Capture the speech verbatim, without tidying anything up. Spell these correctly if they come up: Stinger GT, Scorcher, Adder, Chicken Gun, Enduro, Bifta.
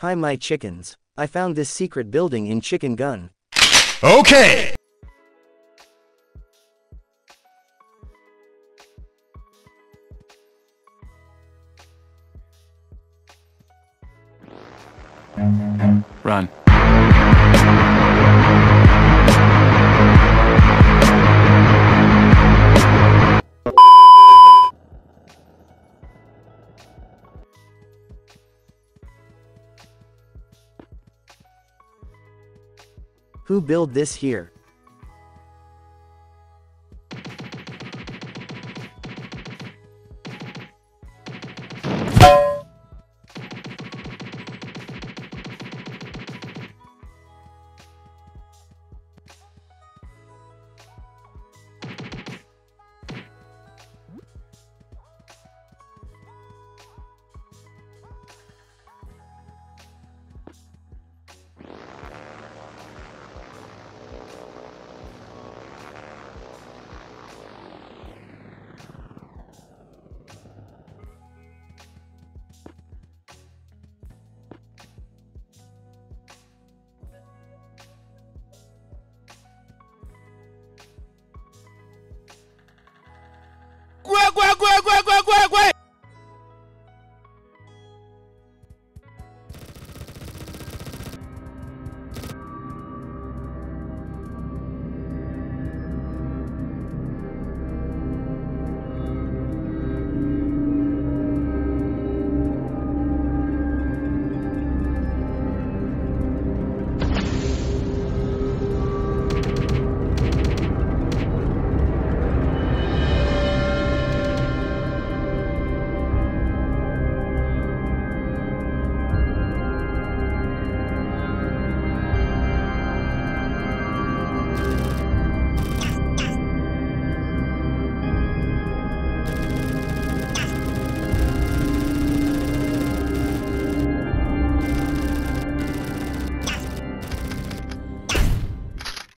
Hi my chickens, I found this secret building in Chicken Gun. Okay! Run. Who built this here?